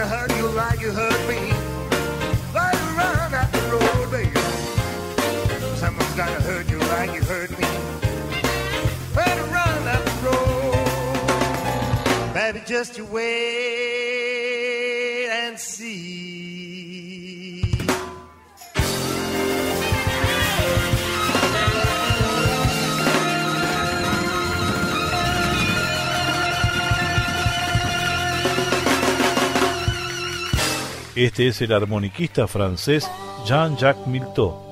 I heard you like you heard me. Like you run out the road, baby. Someone's gotta hurt you like you hurt me. Better to run out the road, baby, just you wait and see. Este es el armoniquista francés Jean-Jacques Milteau.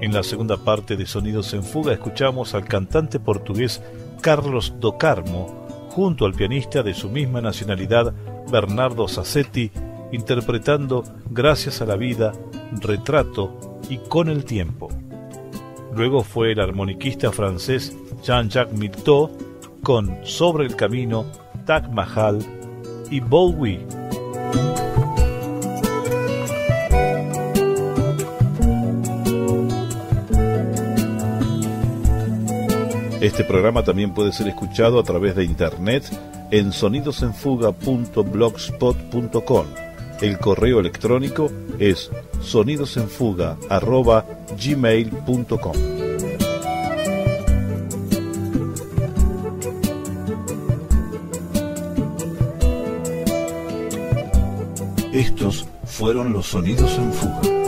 En la segunda parte de Sonidos en Fuga escuchamos al cantante portugués Carlos do Carmo junto al pianista de su misma nacionalidad Bernardo Sassetti interpretando Gracias a la vida, Retrato y Con el tiempo. Luego fue el armoniquista francés Jean-Jacques Milteau con Sobre el camino, Tag Mahal y Bowie. Este programa también puede ser escuchado a través de internet en sonidosenfuga.blogspot.com. El correo electrónico es sonidosenfuga@gmail.com. Estos fueron los Sonidos en Fuga.